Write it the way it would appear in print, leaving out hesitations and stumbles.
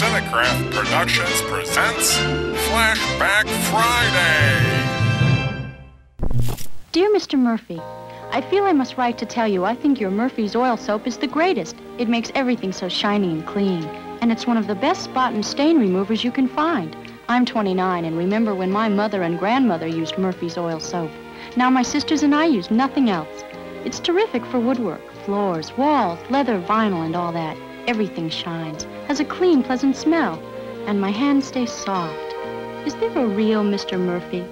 Cinécraft Productions presents Flashback Friday. Dear Mr. Murphy, I feel I must write to tell you I think your Murphy's Oil Soap is the greatest. It makes everything so shiny and clean, and it's one of the best spot and stain removers you can find. I'm 29 and remember when my mother and grandmother used Murphy's Oil Soap. Now my sisters and I use nothing else. It's terrific for woodwork, floors, walls, leather, vinyl, and all that. Everything shines, has a clean, pleasant smell, and my hands stay soft. Is there a real Mr. Murphy?